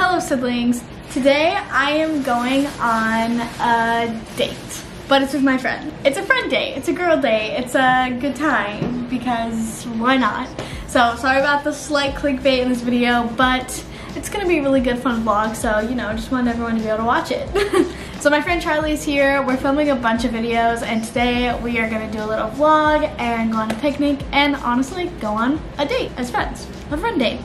Hello siblings, today I am going on a date, but it's with my friend. It's a friend date, it's a girl date, it's a good time because why not? So sorry about the slight clickbait in this video, but it's gonna be a really good fun vlog, so you know, just want everyone to be able to watch it. So my friend Charlie's here, we're filming a bunch of videos, and today we are gonna do a little vlog and go on a picnic and honestly go on a date as friends, a friend date.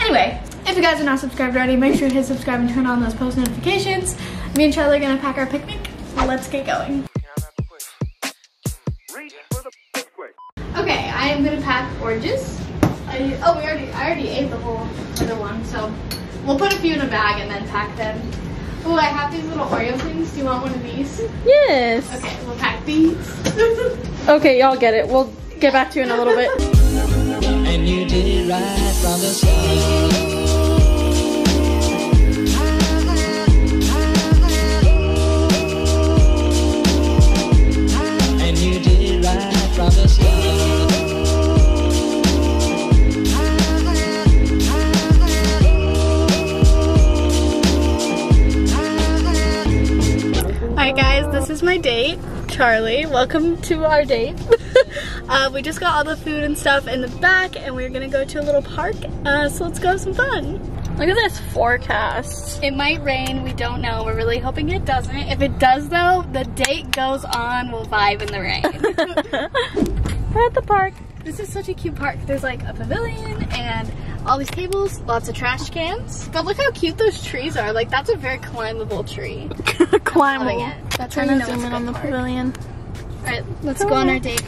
Anyway, if you guys are not subscribed already, make sure to hit subscribe and turn on those post notifications. Me and Charlie are gonna pack our picnic. Let's get going. Okay, I am gonna pack oranges. I already ate the whole other one, so we'll put a few in a bag and then pack them. Oh, I have these little Oreo things. Do you want one of these? Yes. Okay, we'll pack these. Okay, y'all get it. We'll get back to you in a little bit. And you did right from the start. This is my date, Charlie. Welcome to our date. We just got all the food and stuff in the back and we're gonna go to a little park, so let's go have some fun. Look at this forecast. It might rain, we don't know. We're really hoping it doesn't. If it does though, the date goes on, we'll vibe in the rain. We're at the park. This is such a cute park. There's like a pavilion and all these tables, lots of trash cans. But look how cute those trees are. Like, that's a very climbable tree. Climbable. That's how you know it's a good park. Trying to zoom in on the pavilion. All right, let's go on our date.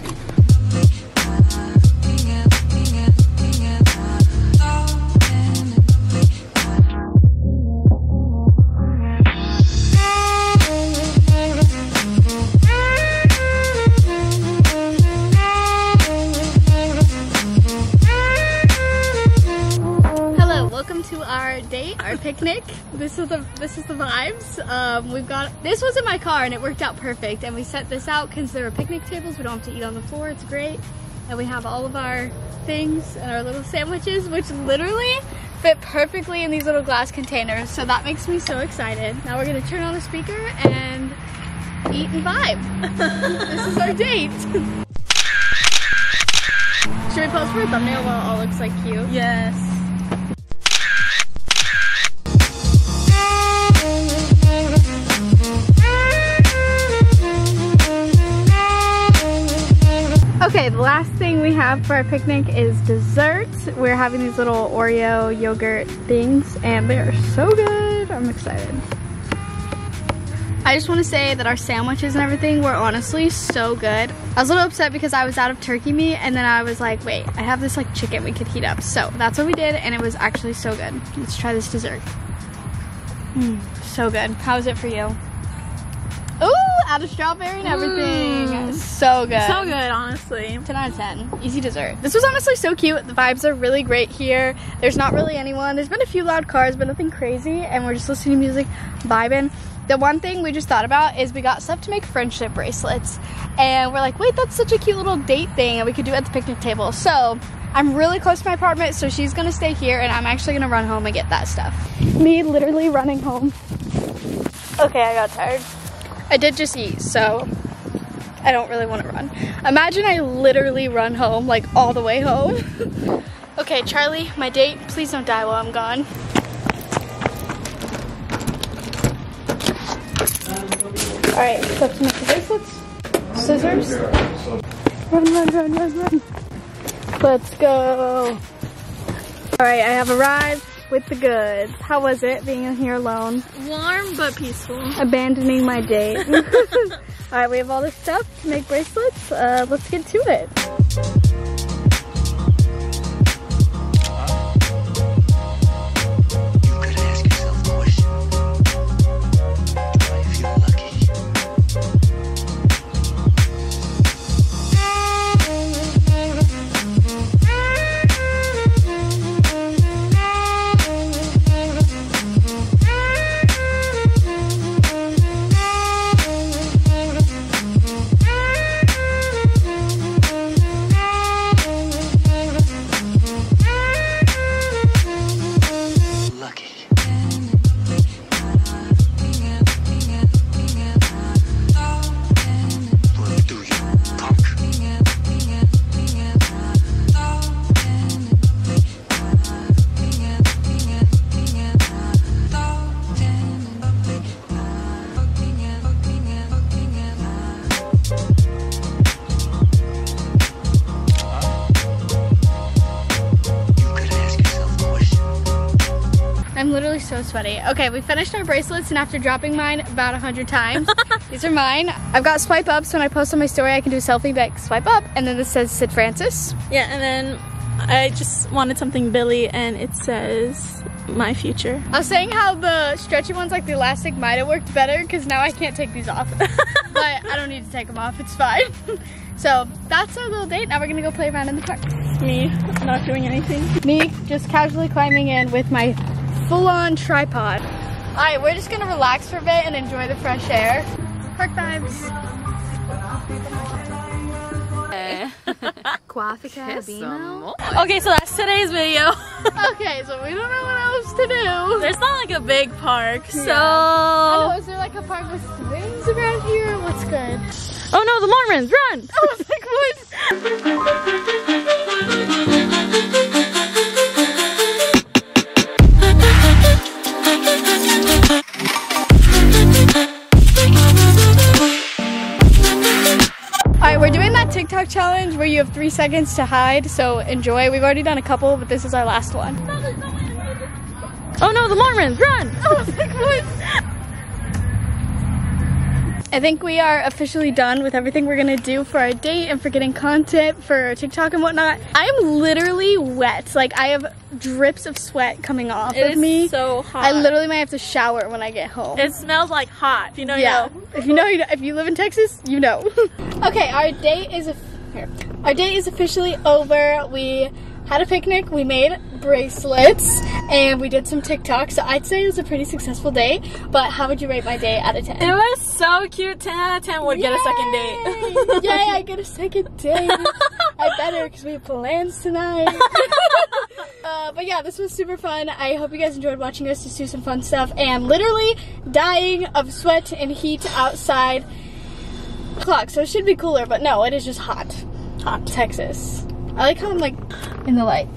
Our picnic. This is the vibes. This was in my car and it worked out perfect. And we set this out because there are picnic tables. We don't have to eat on the floor. It's great. And we have all of our things and our little sandwiches, which literally fit perfectly in these little glass containers. So that makes me so excited. Now we're gonna turn on a speaker and eat and vibe. This is our date. Should we pose for a thumbnail while it all looks like you? Yes. Okay, the last thing we have for our picnic is dessert. We're having these little Oreo yogurt things and they are so good. I'm excited. I just want to say that our sandwiches and everything were honestly so good. I was a little upset because I was out of turkey meat and then I was like, wait, I have this like chicken we could heat up. So that's what we did and it was actually so good. Let's try this dessert. So good. How is it for you? Ooh, add a strawberry and everything. So good. So good, honestly. 10 out of 10. Easy dessert. This was honestly so cute. The vibes are really great here. There's not really anyone. There's been a few loud cars, but nothing crazy. And we're just listening to music, vibing. The one thing we just thought about is we got stuff to make friendship bracelets. And we're like, wait, that's such a cute little date thing that we could do at the picnic table. So I'm really close to my apartment, so she's gonna stay here and I'm actually gonna run home and get that stuff. Me literally running home. Okay, I got tired. I did just eat, so I don't really want to run. Imagine I literally run home, like all the way home. Okay, Charlie, my date, please don't die while I'm gone. All right, so to make the bracelets, scissors. Run, run, run, run, run. Let's go. All right, I have arrived with the goods. How was it being in here alone? Warm but peaceful. Abandoning my date. Alright, we have all this stuff to make bracelets. Let's get to it. You could ask yourself a question. Do I feel lucky? literally so sweaty. Okay, we finished our bracelets, and after dropping mine about 100 times, these are mine. I've got swipe ups. When I post on my story, I can do a selfie back, swipe up, and then this says Sid Frances. Yeah, and then I just wanted something Billy, and it says my future. I was saying how the stretchy ones, like the elastic, might have worked better because now I can't take these off. But I don't need to take them off, it's fine. So that's our little date. Now we're gonna go play around in the park. Me not doing anything. Me just casually climbing in with my full-on tripod. All right, we're just gonna relax for a bit and enjoy the fresh air. Park vibes. Okay, so that's today's video. Okay, so we don't know what else to do. There's not like a big park, yeah. So I know, is there like a park with swings around here? What's good? Oh no, the Mormons, run! I was like, what? Alright, we're doing that TikTok challenge where you have 3 seconds to hide, so enjoy. We've already done a couple, but this is our last one. Oh no, the Mormons, run! I was like, what? I think we are officially done with everything we're gonna do for our date and for getting content for TikTok and whatnot. I'm literally wet. Like, I have drips of sweat coming off of me. It is so hot. I literally might have to shower when I get home. It smells like hot. If you know, yeah. You know. If you know, you know. If you live in Texas, you know. Okay, our date is officially over. We had a picnic, we made bracelets, and we did some TikTok, so I'd say it was a pretty successful day. But how would you rate my day out of 10? It was so cute. 10 out of 10 would get a second date. Yay, I get a second date. I better, because we have plans tonight. But yeah, this was super fun. I hope you guys enjoyed watching us just do some fun stuff, and literally dying of sweat and heat outside clock, so it should be cooler, but no, it is just hot Texas. I like how I'm like in the light.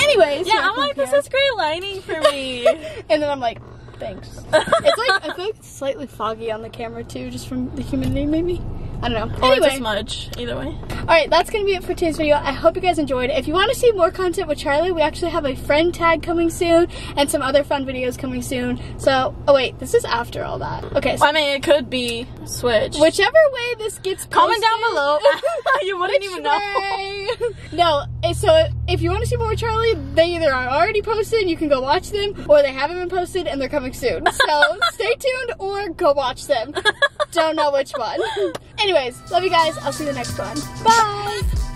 Anyways. Yeah, I'm like, this is great lighting for me. And then I'm like, thanks. It's like, I feel like it's slightly foggy on the camera too, just from the humidity maybe. I don't know. Or anyway, it's a smudge, either way. Alright, that's going to be it for today's video. I hope you guys enjoyed. If you want to see more content with Charlie, we actually have a friend tag coming soon and some other fun videos coming soon. So, oh wait, this is after all that. Okay. So, I mean, it could be switched. Whichever way this gets posted. Comment down below. You wouldn't even know. No, so if you want to see more with Charlie, they either are already posted, you can go watch them, or they haven't been posted and they're coming soon. So, stay tuned or go watch them. Don't know which one. Anyways, love you guys. I'll see you in the next one. Bye!